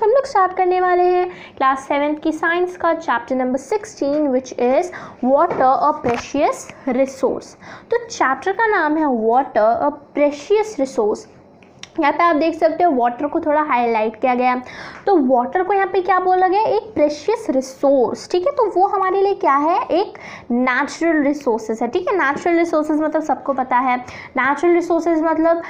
आज हम लोग स्टार्ट करने वाले हैं क्लास 7th की साइंस का chapter number 16 which is water a precious resource. तो चैप्टर का नाम है वाटर अ प्रेशियस रिसोर्स। यहाँ पे आप देख सकते हो वाटर को थोड़ा हाईलाइट किया गया। तो वाटर को यहाँ पे क्या बोला गया, एक प्रेशियस रिसोर्स, ठीक है। तो वो हमारे लिए क्या है, एक नेचुरल रिसोर्सेज है, ठीक है। नेचुरल रिसोर्सेज मतलब सबको पता है, नेचुरल रिसोर्सेज मतलब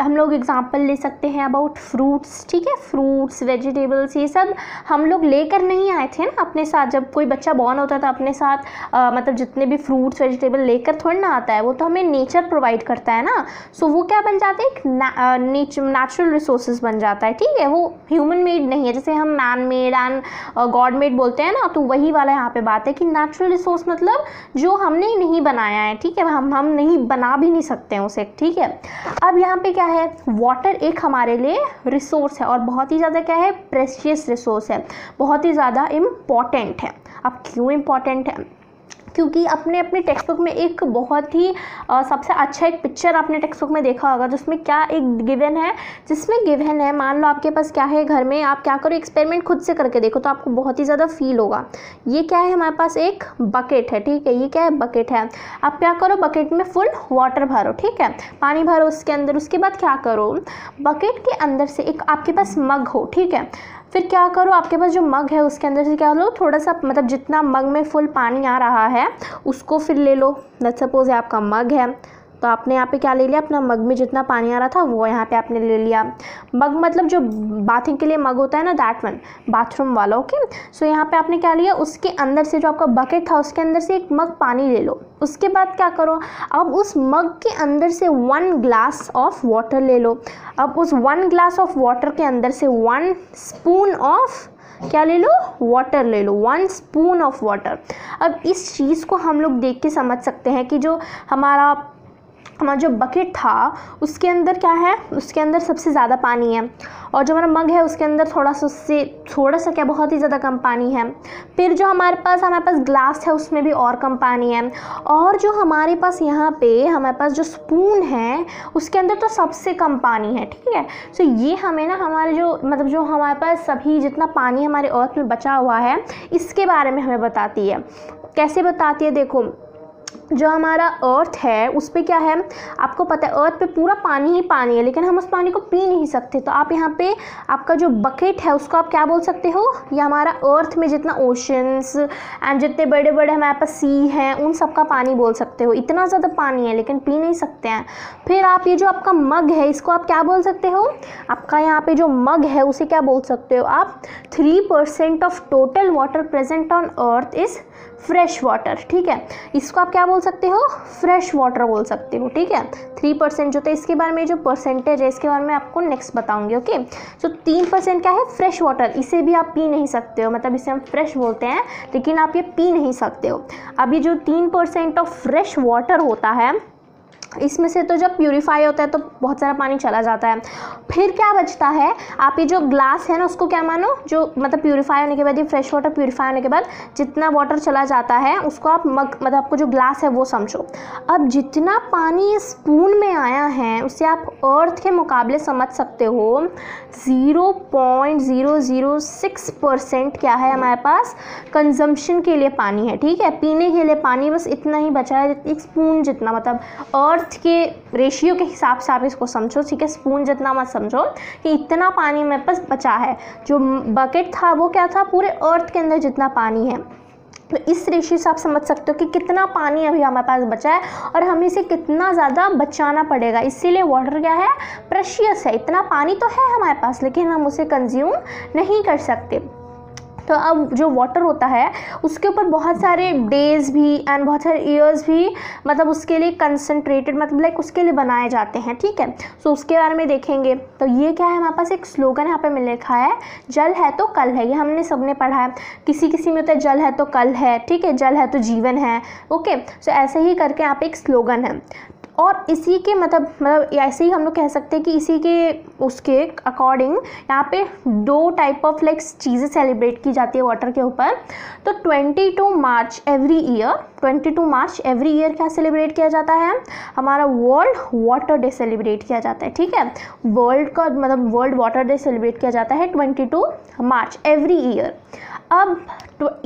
हम लोग एग्जांपल ले सकते हैं अबाउट फ्रूट्स, ठीक है। फ्रूट्स, वेजिटेबल्स, ये सब हम लोग लेकर नहीं आए थे ना अपने साथ। जब कोई बच्चा बॉर्न होता है तो अपने साथ मतलब जितने भी फ्रूट्स वेजिटेबल लेकर थोड़ा ना आता है, वो तो हमें नेचर प्रोवाइड करता है ना। सो वो क्या बन जाते हैं, नेचुरल रिसोर्सेज बन जाता है, ठीक है। वो ह्यूमन मेड नहीं है, जैसे हम man made and god made बोलते हैं ना, तो वही वाला यहाँ पे बात है कि नेचुरल रिसोर्स मतलब जो हमने नहीं बनाया है, ठीक है। हम नहीं बना भी नहीं सकते हैं उसे, ठीक है। अब यहाँ पे क्या है, वाटर एक हमारे लिए रिसोर्स है और बहुत ही ज़्यादा क्या है, प्रेशियस रिसोर्स है, बहुत ही ज़्यादा इम्पॉर्टेंट है। अब क्यों इम्पॉर्टेंट है, क्योंकि अपने अपने टेक्स्ट बुक में एक बहुत ही सबसे अच्छा एक पिक्चर आपने टेक्स्ट बुक में देखा होगा, जिसमें क्या एक गिवन है, जिसमें गिवन है मान लो आपके पास क्या है, घर में आप क्या करो, एक्सपेरिमेंट खुद से करके देखो, तो आपको बहुत ही ज़्यादा फील होगा। ये क्या है, हमारे पास एक बकेट है, ठीक है। ये क्या है, बकेट है। आप क्या करो, बकेट में फुल वाटर भरो, ठीक है, पानी भरो उसके अंदर। उसके बाद क्या करो, बकेट के अंदर से एक आपके पास मग हो, ठीक है। फिर क्या करो, आपके पास जो मग है उसके अंदर से क्या लो, थोड़ा सा मतलब जितना मग में फुल पानी आ रहा है उसको फिर ले लो। लेट्स सपोज आपका मग है, तो आपने यहाँ पे क्या ले लिया, अपना मग में जितना पानी आ रहा था वो यहाँ पे आपने ले लिया। मग मतलब जो बाथिंग के लिए मग होता है ना, दैट वन, बाथरूम वाला, ओके। सो यहाँ पे आपने क्या लिया, उसके अंदर से जो आपका बकेट था उसके अंदर से एक मग पानी ले लो। उसके बाद क्या करो, अब उस मग के अंदर से 1 ग्लास ऑफ वाटर ले लो। अब उस 1 ग्लास ऑफ वाटर के अंदर से 1 स्पून ऑफ क्या ले लो, वाटर ले लो, 1 स्पून ऑफ वाटर। अब इस चीज़ को हम लोग देख के समझ सकते हैं कि जो हमारा जो बकेट था उसके अंदर क्या है, उसके अंदर सबसे ज़्यादा पानी है, और जो हमारा मग है उसके अंदर थोड़ा सा, उससे थोड़ा सा क्या, बहुत ही ज़्यादा कम पानी है। फिर जो हमारे पास ग्लास है उसमें भी और कम पानी है, और जो हमारे पास यहाँ पे हमारे पास जो स्पून है उसके अंदर तो सबसे कम पानी है, ठीक है। सो ये हमें ना हमारे जो मतलब जो हमारे पास सभी जितना पानी हमारे अर्थ में बचा हुआ है इसके बारे में हमें बताती है। कैसे बताती है, देखो जो हमारा अर्थ है उस पर क्या है, आपको पता है अर्थ पे पूरा पानी ही पानी है, लेकिन हम उस पानी को पी नहीं सकते। तो आप यहाँ पे आपका जो बकेट है उसको आप क्या बोल सकते हो, ये हमारा अर्थ में जितना ओशंस एंड जितने बड़े बड़े हमारे पास सी हैं उन सबका पानी बोल सकते हो। इतना ज़्यादा पानी है लेकिन पी नहीं सकते हैं। फिर आप ये जो आपका मग है इसको आप क्या बोल सकते हो, आपका यहाँ पर जो मग है उसे क्या बोल सकते हो आप, 3% of total water present on earth is fresh water, ठीक है। इसको आप क्या बोल सकते हो, फ्रेश वाटर बोल सकते हो, ठीक है। 3% जो था इसके बारे में जो परसेंटेज है इसके बारे में आपको नेक्स्ट बताऊंगी, ओके। सो 3% क्या है, फ्रेश वाटर, इसे भी आप पी नहीं सकते हो, मतलब इसे हम फ्रेश बोलते हैं लेकिन आप ये पी नहीं सकते हो। अब ये जो 3% ऑफ फ्रेश वाटर होता है इसमें से तो जब प्यूरीफाई होता है तो बहुत सारा पानी चला जाता है। फिर क्या बचता है, आप ये जो ग्लास है ना उसको क्या मानो, जो मतलब प्यूरीफाई होने के बाद, ये फ्रेश वाटर प्यूरीफाई होने के बाद जितना वाटर चला जाता है उसको आप मग मतलब आपको जो ग्लास है वो समझो। अब जितना पानी स्पून में आया है उसे आप अर्थ के मुकाबले समझ सकते हो, 0.006% क्या है हमारे पास कंजम्पशन के लिए पानी है, ठीक है, पीने के लिए पानी बस इतना ही बचा है, एक स्पून जितना, मतलब अर्थ के रेशियो के हिसाब से आप इसको समझो, ठीक है। स्पून जितना मत समझो कि इतना पानी मेरे पास बचा है। जो बकेट था वो क्या था, पूरे अर्थ के अंदर जितना पानी है, तो इस रेशियो से आप समझ सकते हो कि कितना पानी अभी हमारे पास बचा है और हमें इसे कितना ज़्यादा बचाना पड़ेगा। इसीलिए वाटर क्या है, प्रेशियस है। इतना पानी तो है हमारे पास लेकिन हम उसे कंज्यूम नहीं कर सकते। तो अब जो वाटर होता है उसके ऊपर बहुत सारे डेज़ भी एंड बहुत सारे ईयर्स भी मतलब उसके लिए कंसनट्रेटेड मतलब लाइक उसके लिए बनाए जाते हैं, ठीक है। सो उसके बारे में देखेंगे। तो ये क्या है, हमारे पास एक स्लोगन यहाँ पे मिल लिखा है, जल है तो कल है। ये हमने सबने पढ़ा है, किसी किसी में होता है जल है तो कल है, ठीक है, जल है तो जीवन है, ओके। सो ऐसे ही करके यहाँ पे एक स्लोगन है। और इसी के मतलब ऐसे ही हम लोग कह सकते हैं कि इसी के उसके अकॉर्डिंग यहाँ पे दो टाइप ऑफ लाइक चीज़ें सेलिब्रेट की जाती है वाटर के ऊपर। तो 22 मार्च एवरी ईयर क्या सेलिब्रेट किया जाता है, हमारा वर्ल्ड वाटर डे सेलिब्रेट किया जाता है। ठीक है, वर्ल्ड का मतलब वर्ल्ड वाटर डे सेलिब्रेट किया जाता है 22 मार्च एवरी ईयर। अब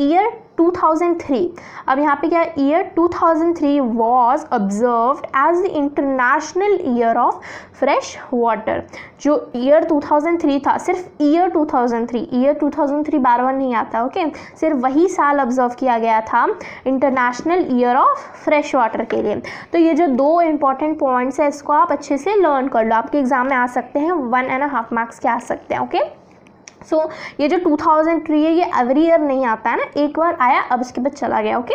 ईयर 2003, अब यहाँ पे क्या, year 2003 was observed as the international year of fresh water. जो ईयर 2003 था, सिर्फ ईयर 2003 बार-बार नहीं आता, ओके, सिर्फ वही साल ऑब्जर्व किया गया था international year of fresh water के लिए। तो ये जो दो इंपॉर्टेंट पॉइंट्स हैं इसको आप अच्छे से लर्न कर लो, आपके एग्जाम में आ सकते हैं, 1.5 मार्क्स के आ सकते हैं। ओके, सो ये जो 2003 है ये एवरी ईयर नहीं आता है ना, एक बार आया अब उसके बाद चला गया। Okay,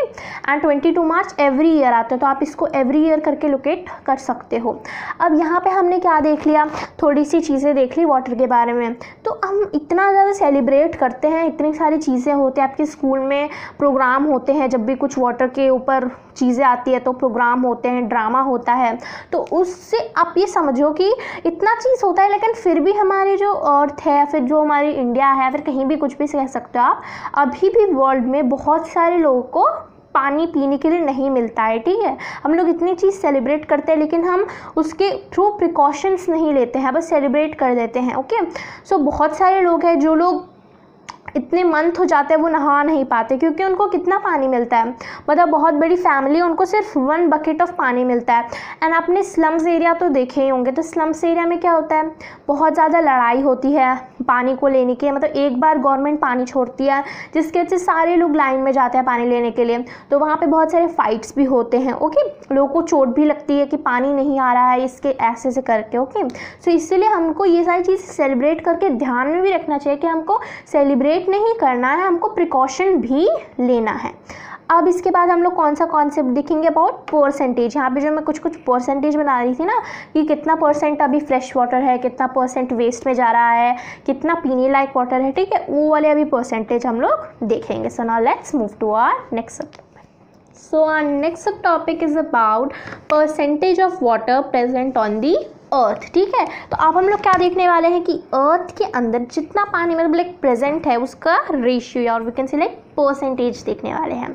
and 22 March every year आता है, तो आप इसको एवरी ईयर करके लोकेट कर सकते हो। अब यहाँ पे हमने क्या देख लिया, थोड़ी सी चीज़ें देख ली वाटर के बारे में। तो हम इतना ज़्यादा सेलिब्रेट करते हैं, इतनी सारी चीज़ें होती हैं, आपके स्कूल में प्रोग्राम होते हैं, जब भी कुछ वाटर के ऊपर चीज़ें आती है तो प्रोग्राम होते हैं, ड्रामा होता है। तो उससे आप ये समझो कि इतना चीज़ होता है, लेकिन फिर भी हमारी जो अर्थ है, फिर जो हमारी इंडिया है, फिर कहीं भी कुछ भी कह सकते हो आप, अभी भी वर्ल्ड में बहुत सारे लोगों को पानी पीने के लिए नहीं मिलता है। ठीक है, हम लोग इतनी चीज़ सेलिब्रेट करते हैं लेकिन हम उसके थ्रू प्रिकॉशंस नहीं लेते हैं, बस सेलिब्रेट कर देते हैं। ओके, सो बहुत सारे लोग हैं जो लोग इतने मंथ हो जाते हैं वो नहा नहीं पाते, क्योंकि उनको कितना पानी मिलता है, मतलब बहुत बड़ी फैमिली, उनको सिर्फ 1 बकेट ऑफ पानी मिलता है। एंड आपने स्लम्स एरिया तो देखे ही होंगे, तो स्लम्स एरिया में क्या होता है, बहुत ज़्यादा लड़ाई होती है पानी को लेने के, मतलब एक बार गवर्नमेंट पानी छोड़ती है जिसके वजह से सारे लोग लाइन में जाते हैं पानी लेने के लिए, तो वहाँ पर बहुत सारे फाइट्स भी होते हैं। ओके, लोगों को चोट भी लगती है कि पानी नहीं आ रहा है, इसके ऐसे से करके। ओके, सो इसीलिए हमको ये सारी चीज़ सेलिब्रेट करके ध्यान में भी रखना चाहिए कि हमको सेलिब्रेट नहीं करना है, हमको प्रिकॉशन भी लेना है। अब इसके बाद हम लोग कौन सा कॉन्सेप्ट देखेंगे, अबाउट परसेंटेज। यहाँ पे जो मैं कुछ परसेंटेज बना रही थी ना, कि कितना परसेंट अभी फ्रेश वाटर है, कितना परसेंट वेस्ट में जा रहा है, कितना पीने लायक वाटर है, ठीक है, वो वाले अभी परसेंटेज हम लोग देखेंगे। So now let's move to our next subject. So our next topic is about percentage of water present on the earth. ठीक है, तो अब हम लोग क्या देखने वाले हैं कि अर्थ के अंदर जितना पानी मतलब लाइक प्रेजेंट है उसका रेशियो या we can say like percentage देखने वाले हैं।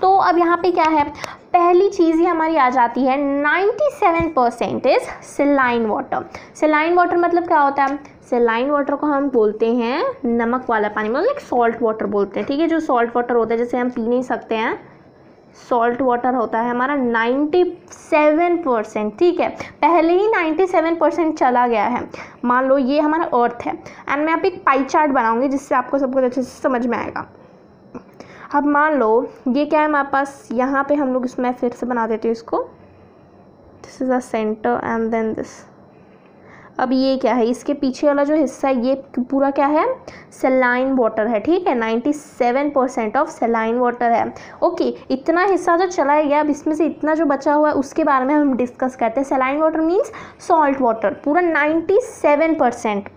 तो अब यहाँ पे क्या है, पहली चीज़ ही हमारी आ जाती है 97% is saline water. Saline water मतलब क्या होता है, सलाइन वाटर को हम बोलते हैं नमक वाला पानी, मतलब लाइक सॉल्ट वाटर बोलते हैं। ठीक है, जो सॉल्ट वाटर होता है जैसे हम पी नहीं सकते हैं, सॉल्ट वाटर होता है हमारा 97%। ठीक है, पहले ही 97% चला गया है। मान लो ये हमारा अर्थ है, एंड मैं आप एक पाई चार्ट बनाऊंगी जिससे आपको सब कुछ अच्छे से समझ में आएगा। अब मान लो ये क्या है हमारे पास, यहाँ पे हम लोग इसमें फिर से बना देते हैं इसको, this is the centre and then this. अब ये क्या है, इसके पीछे वाला जो हिस्सा है ये पूरा क्या है, सलाइन वाटर है। ठीक है, 97% ऑफ सलाइन वाटर है। ओके, इतना हिस्सा जो चला गया, अब इसमें से इतना जो बचा हुआ है उसके बारे में हम डिस्कस करते हैं। Saline water means salt water, पूरा 97%।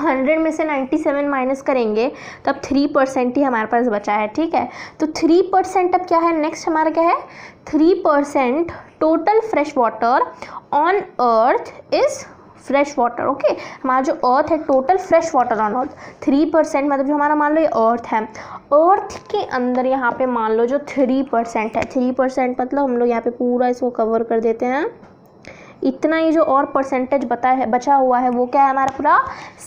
100 में से 97 माइनस करेंगे तब 3% ही हमारे पास बचा है। ठीक है, तो 3% अब क्या है, नेक्स्ट हमारा क्या है, 3% total fresh water on earth is fresh water. Okay, हमारा जो अर्थ है total fresh water on earth 3%, मतलब जो हमारा मान लो ये अर्थ है, अर्थ के अंदर यहाँ पे मान लो जो 3% है, 3% मतलब हम लोग यहाँ पे पूरा इसको कवर कर देते हैं। इतना ही जो और परसेंटेज बचा हुआ है वो क्या है, हमारा पूरा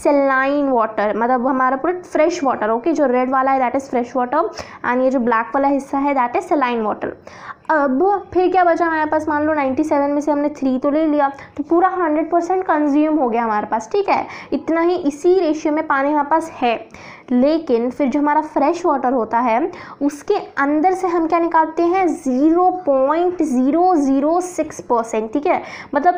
सलाइन वाटर, मतलब हमारा पूरा फ्रेश वाटर। ओके, जो रेड वाला है that is fresh water, and ये जो ब्लैक वाला हिस्सा है दैट इज़ सलाइन वाटर। अब फिर क्या बचा हमारे पास, मान लो 97 में से हमने 3 तो ले लिया, तो पूरा 100% कंज्यूम हो गया हमारे पास। ठीक है, इतना ही इसी रेशियो में पानी हमारे पास है। लेकिन फिर जो हमारा फ्रेश वाटर होता है उसके अंदर से हम क्या निकालते हैं, 0.006%। ठीक है, मतलब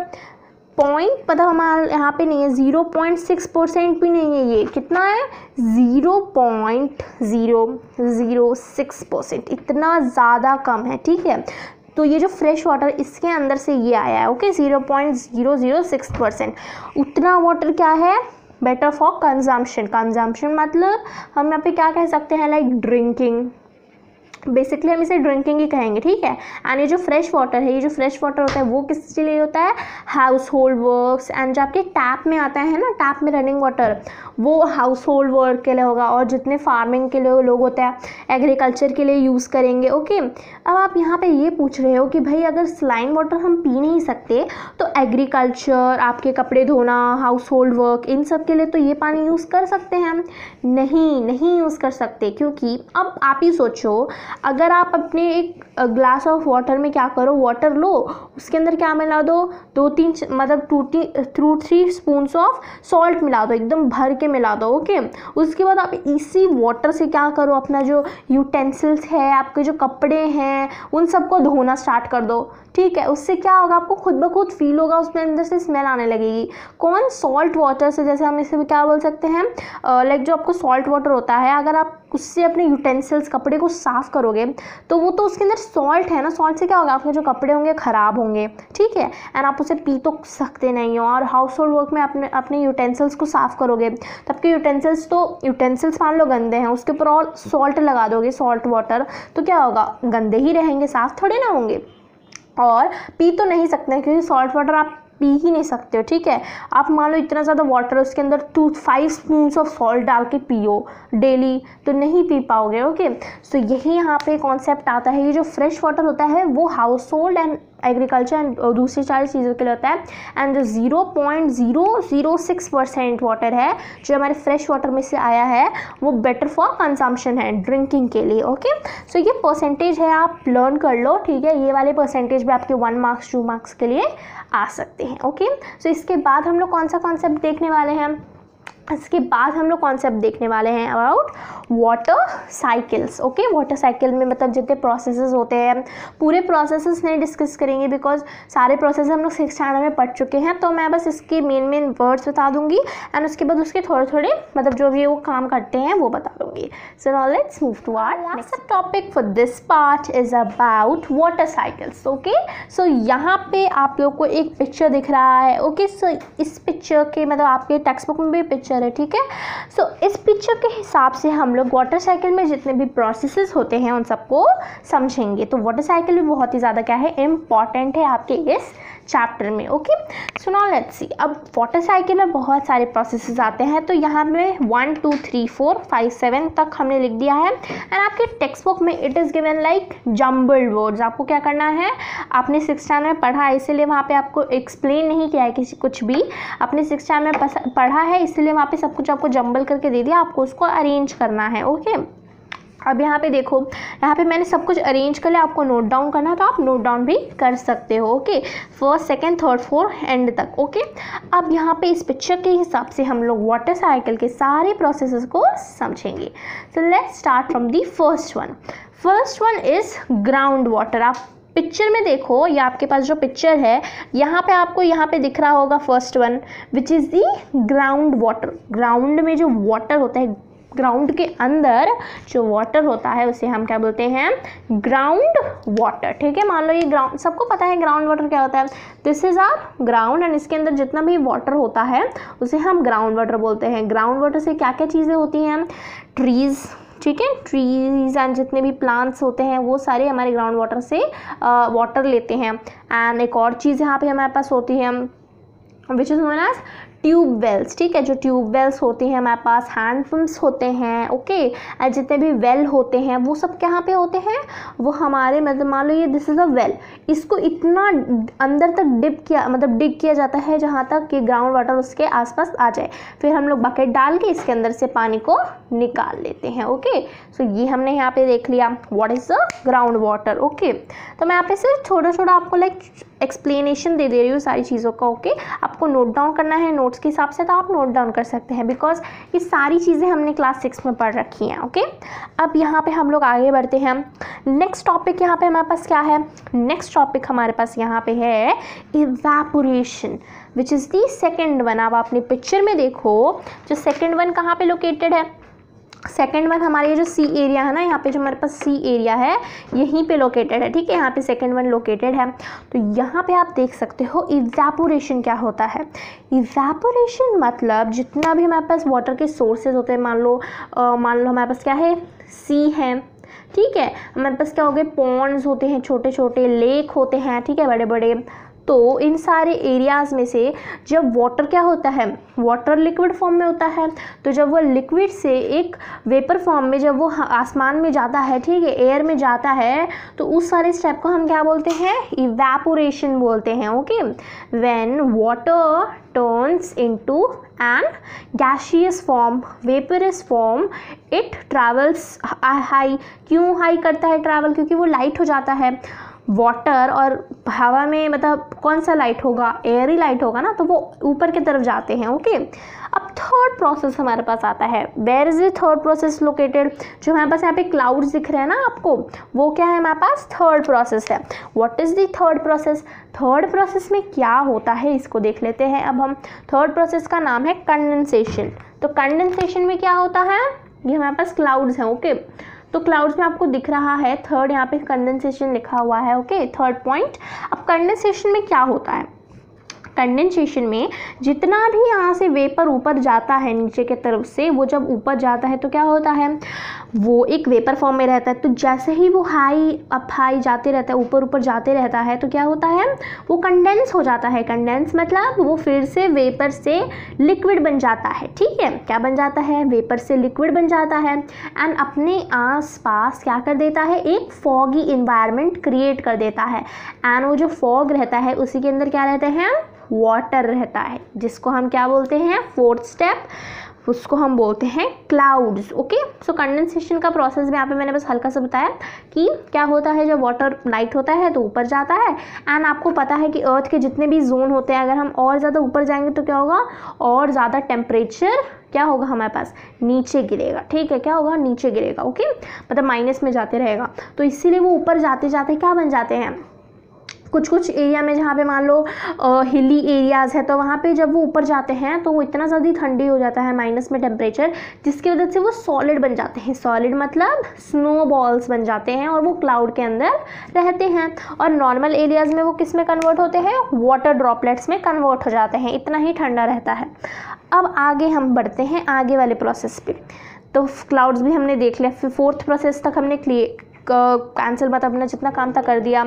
पॉइंट मतलब हमारे यहाँ पे नहीं है, 0.6% भी नहीं है, ये कितना है 0.006%, इतना ज़्यादा कम है। ठीक है, तो ये जो फ्रेश वाटर इसके अंदर से ये आया है, ओके 0.006%। उतना वाटर क्या है, बेटर फॉर कंजम्पशन। कंजम्पशन मतलब हम यहाँ पे क्या कह सकते हैं, लाइक ड्रिंकिंग, बेसिकली हम इसे ड्रिंकिंग ही कहेंगे, ठीक है। एंड ये जो फ्रेश वाटर है, ये जो फ्रेश वाटर होता है वो किसके लिए होता है, हाउस होल्ड वर्क्स। एंड जो आपके टैप में आता है ना, टैप में रनिंग वाटर, वो हाउस होल्ड वर्क के लिए होगा। और जितने फार्मिंग के लिए लोग होते हैं, एग्रीकल्चर के लिए यूज़ करेंगे। ओके, अब आप यहाँ पे ये पूछ रहे हो कि भाई अगर स्लाइन वाटर हम पी नहीं सकते तो एग्रीकल्चर, आपके कपड़े धोना, हाउस होल्ड वर्क, इन सब के लिए तो ये पानी यूज़ कर सकते हैं हम? नहीं यूज़ कर सकते, क्योंकि अब आप ही सोचो, अगर आप अपने एक ग्लास ऑफ वाटर में क्या करो, वाटर लो, उसके अंदर क्या मिला दो, 2-3 मतलब 2-3 स्पून्स ऑफ सॉल्ट मिला दो, एकदम भर के मिला दो। ओके, उसके बाद आप इसी वाटर से क्या करो, अपना जो यूटेंसिल्स है, आपके जो कपड़े हैं, उन सबको धोना स्टार्ट कर दो, ठीक है। उससे क्या होगा, आपको खुद ब खुद फील होगा, उसमें अंदर से स्मेल आने लगेगी। कौन, सॉल्ट वाटर से। जैसे हम इसे क्या बोल सकते हैं, लाइक जो आपको सॉल्ट वाटर होता है, अगर आप उससे अपने यूटेंसिल्स, कपड़े को साफ़ करोगे तो वो तो उसके अंदर सॉल्ट है ना, सॉल्ट से क्या होगा, आपके जो कपड़े होंगे ख़राब होंगे, ठीक है। एंड आप उसे पी तो सकते नहीं हो। और हाउस होल्ड वर्क में अपने यूटेंसिल्स को साफ़ करोगे तो आपके यूटेंसिल्स मान लो गंदे हैं, उसके ऊपर और सॉल्ट लगा दोगे, सॉल्ट वाटर, तो क्या होगा, गंदे ही रहेंगे, साफ़ थोड़े ना होंगे। और पी तो नहीं सकते क्योंकि सॉल्ट वाटर आप पी ही नहीं सकते हो, ठीक है। आप मान लो इतना ज़्यादा वाटर, उसके अंदर 2-5 स्पून्स ऑफ सॉल्ट डाल के पियो डेली, तो नहीं पी पाओगे। ओके, सो यही यहाँ पे कॉन्सेप्ट आता है, ये जो फ्रेश वाटर होता है वो household and agriculture and दूसरी सारी चीज़ों के लिए होता है। एंड जो 0.006% वाटर है जो हमारे फ्रेश वाटर में से आया है वो बेटर फॉर कंजम्पशन है, ड्रिंकिंग के लिए। ओके, सो ये परसेंटेज है, आप लर्न कर लो, ठीक है। ये वाले परसेंटेज भी आपके 1 मार्क्स 2 मार्क्स के लिए आ सकते हैं। ओके, सो इसके बाद हम लोग कौन सा कॉन्सेप्ट देखने वाले हैं, about water cycles. Okay, water cycle में मतलब जितने प्रोसेसेस होते हैं, पूरे प्रोसेसेस नहीं डिस्कस करेंगे बिकॉज सारे प्रोसेस हम लोग 6th स्टैंडर्ड में पढ़ चुके हैं, तो मैं बस इसके मेन वर्ड्स बता दूंगी एंड उसके बाद उसके थोड़े थोड़े मतलब जो भी वो काम करते हैं वो बता दूंगी। So now let's move to our next topic for this part is about water cycles. Okay, so यहाँ पे आप लोग को एक पिक्चर दिख रहा है। ओके, सो इस पिक्चर के मतलब आपके टेक्स्ट बुक में भी पिक्चर, ठीक है। सो इस पिक्चर के हिसाब से हम लोग वाटर साइकिल में जितने भी प्रोसेसेस होते हैं उन सबको समझेंगे। तो वाटर साइकिल भी बहुत ही ज़्यादा क्या है, इम्पॉर्टेंट है आपके इस चैप्टर में। Okay, so now let's see, अब वाटर साइकिल में बहुत सारे प्रोसेसेस आते हैं, तो यहाँ में 1 2 3 4 5 7 तक हमने लिख दिया है। एंड आपके टेक्स्ट बुक में it is given like jumbled words. आपको क्या करना है, आपने 6th स्टैंडर्ड में पढ़ा है इसलिए वहाँ पे आपको एक्सप्लेन नहीं किया है किसी कुछ भी, आपने 6th स्टैंडर्ड में पढ़ा है इसलिए वहाँ पे सब कुछ आपको जम्बल करके दे दिया, आपको उसको अरेंज करना है। ओके, अब यहाँ पे देखो, यहाँ पे मैंने सब कुछ अरेंज कर लिया, आपको नोट डाउन करना है तो आप नोट डाउन भी कर सकते हो। Okay, 1st 2nd 3rd 4th and तक। ओके, अब यहाँ पे इस पिक्चर के हिसाब से हम लोग वाटर साइकिल के सारे प्रोसेसेस को समझेंगे। So let's start from the first one is ground water. आप पिक्चर में देखो, या आपके पास जो पिक्चर है यहाँ पे आपको यहाँ पे दिख रहा होगा first one which is the ground water. Ground में जो वाटर होता है, ग्राउंड के अंदर जो वाटर होता है उसे हम क्या बोलते हैं, ग्राउंड वाटर, ठीक है। मान लो ये ग्राउंड, सबको पता है ग्राउंड वाटर क्या होता है, this is our ground and इसके अंदर जितना भी वाटर होता है उसे हम ग्राउंड वाटर बोलते हैं। ग्राउंड वाटर से क्या क्या चीज़ें होती हैं, ट्रीज़, ठीक है, ट्रीज एंड जितने भी प्लांट्स होते हैं वो सारे हमारे ग्राउंड वाटर से वाटर लेते हैं। एंड एक और चीज़ यहाँ पे हमारे पास होती है which is known as tube wells, ठीक है। जो ट्यूब वेल्स होती हैं हमारे पास, हैंड पम्प्स होते हैं। ओके, एंड जितने भी वेल होते हैं वो सब कहाँ पे होते हैं, वो हमारे मतलब मान लो ये दिस इज़ अ वेल, इसको इतना अंदर तक डिप किया मतलब डिग किया जाता है जहाँ तक कि ग्राउंड वाटर उसके आसपास आ जाए, फिर हम लोग बकेट डाल के इसके अंदर से पानी को निकाल लेते हैं। ओके, सो ये हमने यहाँ पे देख लिया what is the ground water. Okay, तो मैं यहाँ पे सिर्फ छोटा छोटा आपको लाइक एक्सप्लेनेशन दे रही हूँ सारी चीज़ों का। ओके, आपको नोट डाउन करना है, नोट्स के हिसाब से तो आप नोट डाउन कर सकते हैं बिकॉज ये सारी चीज़ें हमने क्लास 6 में पढ़ रखी हैं। ओके, अब यहाँ पे हम लोग आगे बढ़ते हैं। नेक्स्ट टॉपिक यहाँ पे हमारे पास क्या है, नेक्स्ट टॉपिक हमारे पास यहाँ पे है evaporation which is the second one. अब आपने पिक्चर में देखो जो सेकेंड वन कहाँ पे लोकेटेड है, सेकेंड वन हमारे ये जो सी एरिया है ना, यहाँ पे जो हमारे पास सी एरिया है यहीं पे लोकेटेड है, ठीक है। यहाँ पे सेकेंड वन लोकेटेड है, तो यहाँ पे आप देख सकते हो इवैपोरेशन क्या होता है। इवैपोरेशन मतलब जितना भी हमारे पास वाटर के सोर्सेज होते हैं, मान लो हमारे पास क्या है, सी है, ठीक है। हमारे पास क्या हो गए, पॉन्ड्स होते हैं, छोटे छोटे लेक होते हैं, ठीक है, बड़े बड़े। तो इन सारे एरियाज़ में से जब वाटर क्या होता है, वाटर लिक्विड फॉर्म में होता है, तो जब वो लिक्विड से एक वेपर फॉर्म में जब वो आसमान में जाता है, ठीक है, एयर में जाता है, तो उस सारे स्टेप को हम क्या बोलते हैं, इवैपोरेशन बोलते हैं। Okay, when water turns into an gaseous form, vaporous form, it travels high. क्यों हाई करता है ट्रैवल? क्योंकि वो लाइट हो जाता है। वाटर और हवा में मतलब कौन सा लाइट होगा, एयर ही लाइट होगा ना, तो वो ऊपर की तरफ जाते हैं। ओके, अब थर्ड प्रोसेस हमारे पास आता है, where is the third process located. जो हमारे पास यहाँ पे क्लाउड्स दिख रहे हैं ना आपको, वो क्या है हमारे पास, थर्ड प्रोसेस है। What is the third process? Third process में क्या होता है इसको देख लेते हैं। अब हम थर्ड प्रोसेस का नाम है कंडेंसेशन। तो कंडेंसेशन में क्या होता है, ये हमारे पास क्लाउड्स हैं। ओके, तो क्लाउड्स में आपको दिख रहा है थर्ड, यहाँ पे कंडेंसेशन लिखा हुआ है। Okay, third point. अब कंडेंसेशन में क्या होता है, कंडेंसेशन में जितना भी यहाँ से वेपर ऊपर जाता है नीचे की तरफ से, वो जब ऊपर जाता है तो क्या होता है, वो एक वेपर फॉर्म में रहता है। तो जैसे ही वो हाई अप हाई जाते रहता है, ऊपर ऊपर जाते रहता है, तो क्या होता है, वो कंडेंस हो जाता है। कंडेंस मतलब वो फिर से वेपर से लिक्विड बन जाता है। ठीक है, क्या बन जाता है, वेपर से लिक्विड बन जाता है, एंड अपने आस पास क्या कर देता है, एक फॉगी इन्वायरमेंट क्रिएट कर देता है। एंड वो जो फॉग रहता है उसी के अंदर क्या रहते हैं, वाटर रहता है, जिसको हम क्या बोलते हैं, फोर्थ स्टेप, उसको हम बोलते हैं क्लाउड्स। ओके, सो कंडेंसेशन का प्रोसेस में यहाँ पे मैंने बस हल्का सा बताया कि क्या होता है, जब वाटर लाइट होता है तो ऊपर जाता है। एंड आपको पता है कि अर्थ के जितने भी जोन होते हैं, अगर हम और ज़्यादा ऊपर जाएंगे तो क्या होगा, और ज़्यादा टेम्परेचर क्या होगा हमारे पास, नीचे गिरेगा। ठीक है, क्या होगा, नीचे गिरेगा। ओके, मतलब माइनस में जाते रहेगा। तो इसीलिए वो ऊपर जाते जाते क्या बन जाते हैं, कुछ कुछ एरिया में जहाँ पे मान लो हिली एरियाज़ है, तो वहाँ पे जब वो ऊपर जाते हैं तो वो इतना ज़्यादा ठंडी हो जाता है माइनस में टेम्परेचर, जिसकी वजह से वो सॉलिड बन जाते हैं। सॉलिड मतलब स्नो बॉल्स बन जाते हैं, और वो क्लाउड के अंदर रहते हैं। और नॉर्मल एरियाज़ में वो किस में कन्वर्ट होते हैं, वाटर ड्रॉपलेट्स में कन्वर्ट हो जाते हैं, इतना ही ठंडा रहता है। अब आगे हम बढ़ते हैं आगे वाले प्रोसेस पर। तो क्लाउड्स भी हमने देख लिया, फिर फोर्थ प्रोसेस तक हमने कैंसिल मतलब अपना जितना काम था कर दिया।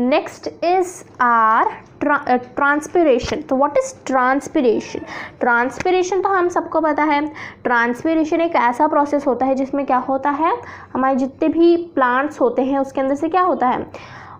Next is our transpiration. तो व्हाट इज़ ट्रांसपिरेशन? ट्रांसपिरेशन तो हम सबको पता है, ट्रांसपिरेशन एक ऐसा प्रोसेस होता है जिसमें क्या होता है, हमारे जितने भी प्लांट्स होते हैं उसके अंदर से क्या होता है,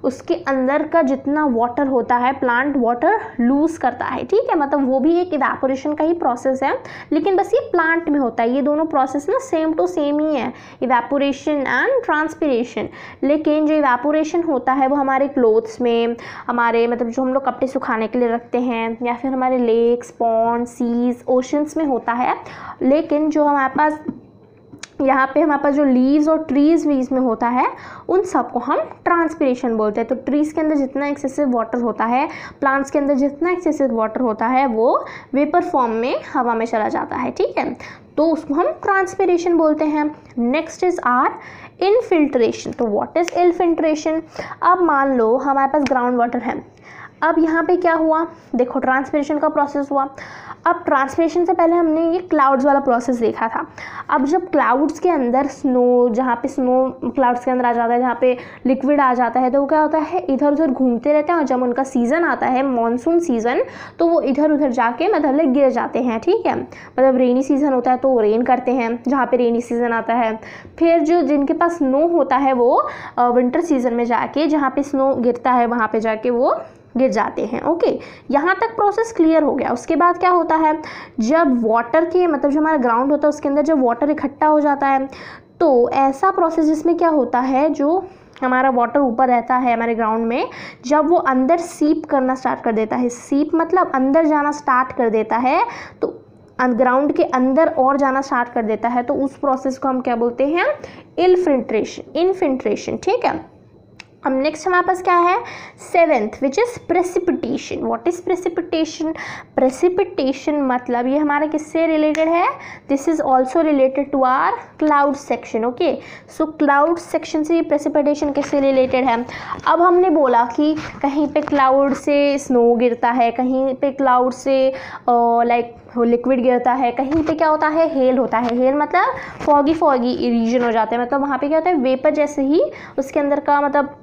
उसके अंदर का जितना वाटर होता है, प्लांट वाटर लूज़ करता है। ठीक है, मतलब वो भी एक इवैपोरेशन का ही प्रोसेस है, लेकिन बस ये प्लांट में होता है। ये दोनों प्रोसेस ना सेम टू सेम ही है, इवैपोरेशन एंड ट्रांसपिरेशन। लेकिन जो इवैपोरेशन होता है वो हमारे क्लोथ्स में, हमारे मतलब जो हम लोग कपड़े सुखाने के लिए रखते हैं, या फिर हमारे लेक्स, पॉन्ड, सीज, ओशंस में होता है। लेकिन जो हमारे पास यहाँ पे हमारे पास जो लीव्स और ट्रीज़ वीज में होता है, उन सब को हम ट्रांसपिरेशन बोलते हैं। तो ट्रीज़ के अंदर जितना एक्सेसिव वाटर होता है, प्लांट्स के अंदर जितना एक्सेसिव वाटर होता है, वो वेपर फॉर्म में हवा में चला जाता है। ठीक है, तो उसको हम ट्रांसपिरेशन बोलते हैं। Next is our infiltration. तो व्हाट इज़ इनफिल्ट्रेशन? अब मान लो हमारे पास ग्राउंड वाटर है, अब यहाँ पे क्या हुआ, देखो ट्रांसपिरेशन का प्रोसेस हुआ। अब ट्रांसपिरेशन से पहले हमने ये क्लाउड्स वाला प्रोसेस देखा था। अब जब क्लाउड्स के अंदर स्नो, जहाँ पे स्नो क्लाउड्स के अंदर आ जाता है, जहाँ पे लिक्विड आ जाता है, तो वो क्या होता है, इधर उधर घूमते रहते हैं। और जब उनका सीज़न आता है, मानसून सीज़न, तो वो इधर उधर जाके मतलब गिर जाते हैं। ठीक है, मतलब रेनी सीज़न होता है तो रेन करते हैं जहाँ पर रेनी सीज़न आता है। फिर जो जिनके पास स्नो होता है, वो विंटर सीज़न में जाके जहाँ पर स्नो गिरता है वहाँ पर जाके वो गिर जाते हैं। ओके, यहाँ तक प्रोसेस क्लियर हो गया। उसके बाद क्या होता है, जब वाटर के मतलब जो हमारा ग्राउंड होता है उसके अंदर जब वाटर इकट्ठा हो जाता है, तो ऐसा प्रोसेस जिसमें क्या होता है, जो हमारा वाटर ऊपर रहता है हमारे ग्राउंड में, जब वो अंदर सीप करना स्टार्ट कर देता है, सीप मतलब अंदर जाना स्टार्ट कर देता है, तो ग्राउंड के अंदर और जाना स्टार्ट कर देता है, तो उस प्रोसेस को हम क्या बोलते हैं, इनफिल्ट्रेशन। ठीक है, अब नेक्स्ट हमारे पास क्या है, seventh which is precipitation. What is precipitation? Precipitation मतलब ये हमारा किससे रिलेटेड है, this is also related to our cloud section. Okay, so cloud section से ये प्रेसिपिटेशन कैसे रिलेटेड है. अब हमने बोला कि कहीं पे क्लाउड से स्नो गिरता है, कहीं पे क्लाउड से लाइक लिक्विड गिरता है, कहीं पे क्या होता है, हेल होता है. हेल मतलब फॉगी फॉगी रीजन हो जाता है, मतलब वहाँ पे क्या होता है, वेपर जैसे ही उसके अंदर का मतलब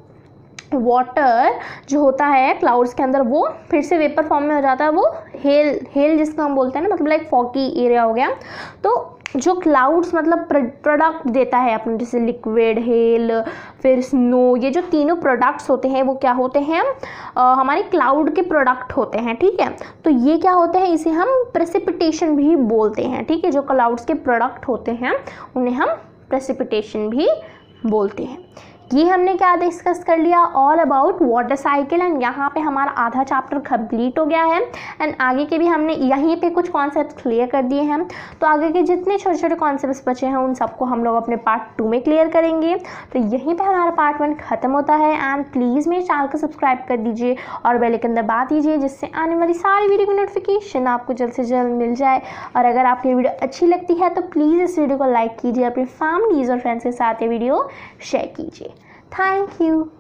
वाटर जो होता है क्लाउड्स के अंदर वो फिर से वेपर फॉर्म में हो जाता है, वो हेल, हेल जिसको हम बोलते हैं ना, मतलब लाइक फॉगी एरिया हो गया. तो जो क्लाउड्स मतलब प्रोडक्ट देता है अपने, जैसे लिक्विड, हेल, फिर स्नो, ये जो तीनों प्रोडक्ट्स होते हैं वो क्या होते हैं, हमारे क्लाउड के प्रोडक्ट होते हैं. ठीक है, तो ये क्या होते हैं, इसे हम प्रेसिपिटेशन भी बोलते हैं. ठीक है, जो क्लाउड्स के प्रोडक्ट होते हैं उन्हें हम प्रेसिपिटेशन भी बोलते हैं. ये हमने क्या डिस्कस कर लिया, all about water cycle. And यहाँ पे हमारा आधा चैप्टर कंप्लीट हो गया है. एंड आगे के भी हमने यहीं पे कुछ कॉन्सेप्ट क्लियर कर दिए हैं, तो आगे के जितने छोटे छोटे कॉन्सेप्ट बचे हैं उन सबको हम लोग अपने पार्ट 2 में क्लियर करेंगे. तो यहीं पे हमारा पार्ट 1 ख़त्म होता है. एंड प्लीज़ मेरे चैनल को सब्सक्राइब कर दीजिए और बेल आइकन दबा दीजिए, जिससे आने वाली सारी वीडियो की नोटिफिकेशन आपको जल्द से जल्द मिल जाए. और अगर आपकी वीडियो अच्छी लगती है तो प्लीज़ इस वीडियो को लाइक कीजिए, अपने फैमिलीज़ और फ्रेंड्स के साथ ये वीडियो शेयर कीजिए. Thank you.